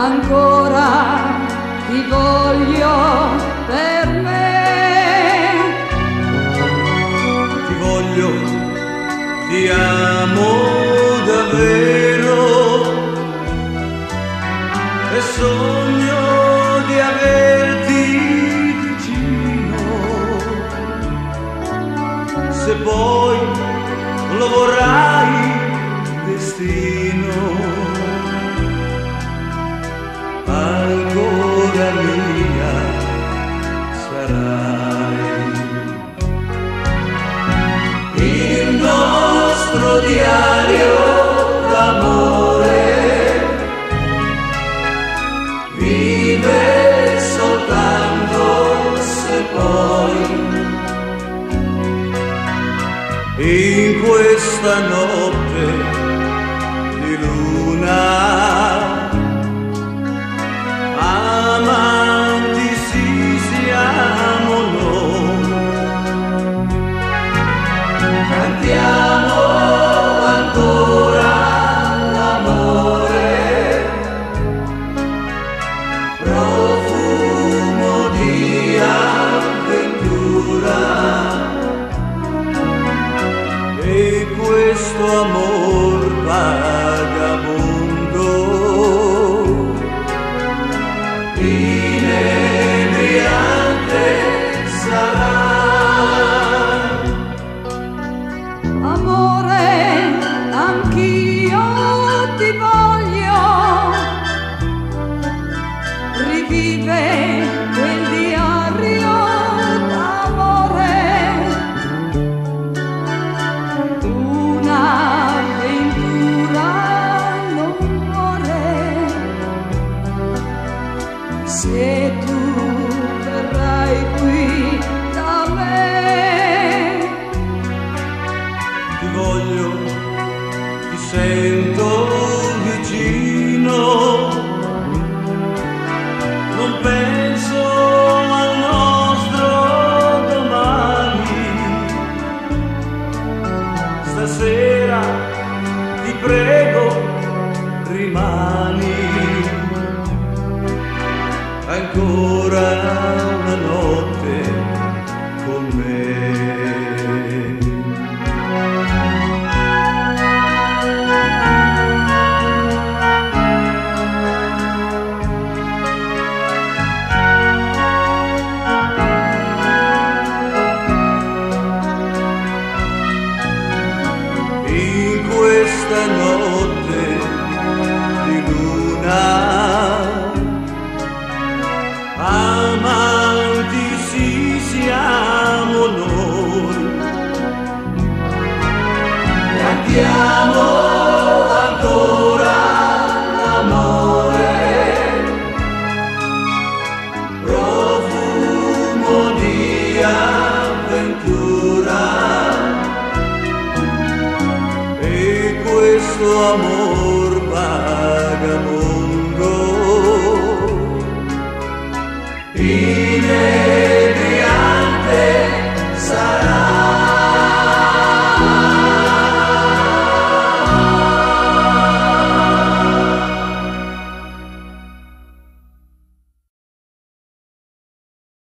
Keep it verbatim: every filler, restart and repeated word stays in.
ancora ti voglio per me. Ti voglio, ti amo davvero e sogno di averti vicino. Se poi lo vorrai destino, ancora mia sarai. Il nostro diario d'amore vive soltanto se poi in questa notte di luna amanti si siamo noi, cantiamo ancora l'amore, profumo di avventura, e questo amor vagabondo inebriante sarai. Amore, anch'io ti voglio, rivive quel diario d'amore, un'avventura non muore. Se tu verrai qui da me, ti voglio, ti sento vicino, non penso al nostro domani, stasera ti prego rimani ancora.